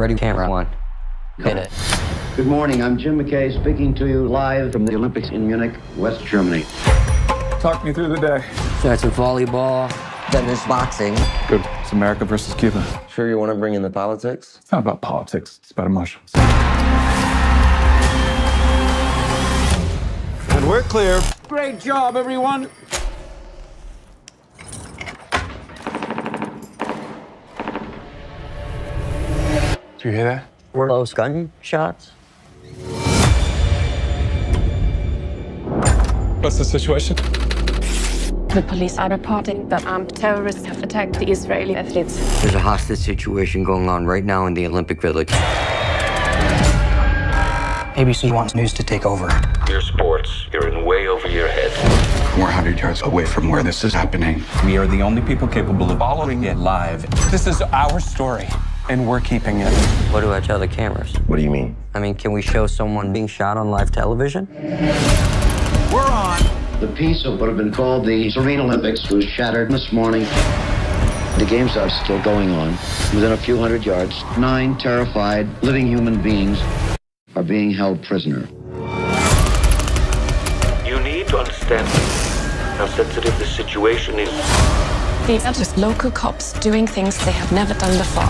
Ready, camera one. Hit it. Good morning, I'm Jim McKay speaking to you live from the Olympics in Munich, West Germany. Talk me through the day. Starts with volleyball, then there's boxing. Good. It's America versus Cuba. Sure you want to bring in the politics? It's not about politics, it's about emotions. And we're clear. Great job, everyone. Do you hear that? We're close gunshots. What's the situation? The police are reporting that armed terrorists have attacked the Israeli athletes. There's a hostage situation going on right now in the Olympic Village. ABC wants news to take over. Dear sports, you're in way over your head. We're 100 yards away from where this is happening. We are the only people capable of following it live. This is our story. And we're keeping it. What do I tell the cameras? What do you mean? I mean, can we show someone being shot on live television? We're on. The piece of what have been called the Serene Olympics was shattered this morning. The games are still going on. Within a few hundred yards, 9 terrified living human beings are being held prisoner. You need to understand how sensitive the situation is. These are just local cops doing things they have never done before.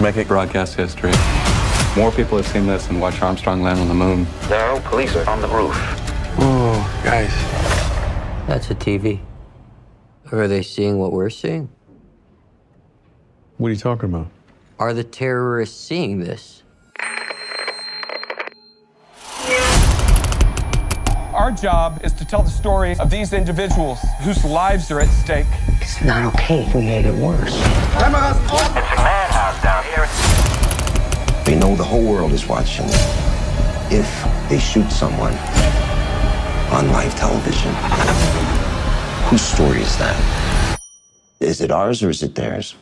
Make it broadcast history. More people have seen this and watched Armstrong land on the moon. Now, police are on the roof. Oh, guys. That's a TV. Are they seeing what we're seeing? What are you talking about? Are the terrorists seeing this? Our job is to tell the story of these individuals whose lives are at stake. It's not okay if we made it worse. They know the whole world is watching. If they shoot someone on live television, whose story is that? Is it ours or is it theirs?